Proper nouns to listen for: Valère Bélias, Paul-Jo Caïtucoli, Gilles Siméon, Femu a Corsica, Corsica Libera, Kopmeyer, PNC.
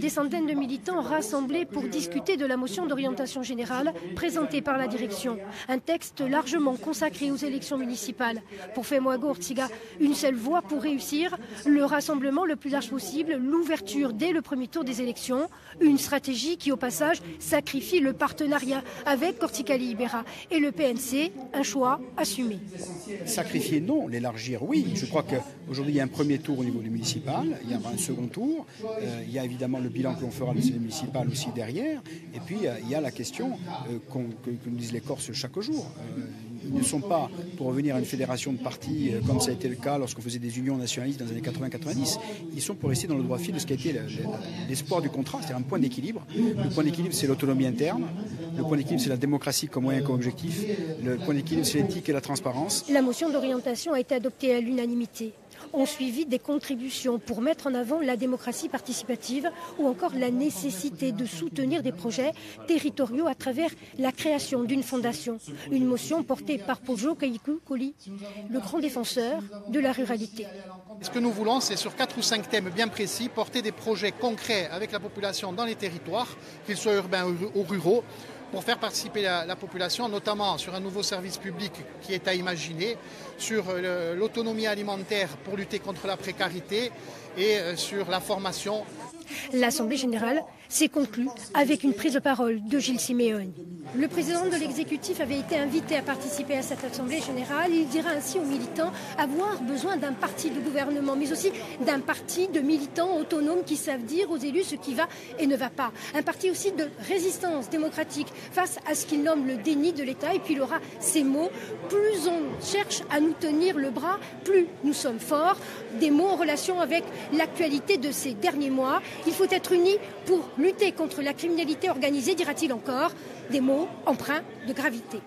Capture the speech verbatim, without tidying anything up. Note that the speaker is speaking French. Des centaines de militants rassemblés pour discuter de la motion d'orientation générale présentée par la direction. Un texte largement consacré aux élections municipales. Pour Femu a Corsica, une seule voie pour réussir, le rassemblement le plus large possible, l'ouverture dès le premier tour des élections, une stratégie qui au passage sacrifie le partenariat avec Corsica Libera et le P N C, un choix assumé. Sacrifier non, l'élargir oui. Je crois qu'aujourd'hui il y a un premier tour au niveau du municipal, il y aura un second tour, euh, il y a évidemment le bilan que l'on fera de ces municipales aussi derrière. Et puis, il y a la question euh, qu'on, que, que nous disent les Corses chaque jour. Euh, ils ne sont pas pour revenir à une fédération de partis, euh, comme ça a été le cas lorsqu'on faisait des unions nationalistes dans les années quatre-vingts quatre-vingt-dix. Ils sont pour rester dans le droit fil de ce qui a été l'espoir du contrat, c'est-à-dire un point d'équilibre. Le point d'équilibre, c'est l'autonomie interne. Le point d'équilibre, c'est la démocratie comme moyen, comme objectif. Le point d'équilibre, c'est l'éthique et la transparence. La motion d'orientation a été adoptée à l'unanimité. On suivit des contributions pour mettre en avant la démocratie participative ou encore la nécessité de soutenir des projets territoriaux à travers la création d'une fondation. Une motion portée par Paul-Jo Caïtucoli, le grand défenseur de la ruralité. Ce que nous voulons, c'est sur quatre ou cinq thèmes bien précis, porter des projets concrets avec la population dans les territoires, qu'ils soient urbains ou ruraux, pour faire participer la, la population, notamment sur un nouveau service public qui est à imaginer, sur euh, l'autonomie alimentaire pour lutter contre la précarité et euh, sur la formation. L'Assemblée générale s'est conclue avec une prise de parole de Gilles Siméon. Le président de l'exécutif avait été invité à participer à cette Assemblée générale. Il dira ainsi aux militants avoir besoin d'un parti de gouvernement, mais aussi d'un parti de militants autonomes qui savent dire aux élus ce qui va et ne va pas. Un parti aussi de résistance démocratique face à ce qu'il nomme le déni de l'État. Et puis il aura ces mots, plus on cherche à nous tenir le bras, plus nous sommes forts. Des mots en relation avec l'actualité de ces derniers mois. Il faut être unis pour lutter contre la criminalité organisée, dira-t-il encore, des mots empreints de gravité.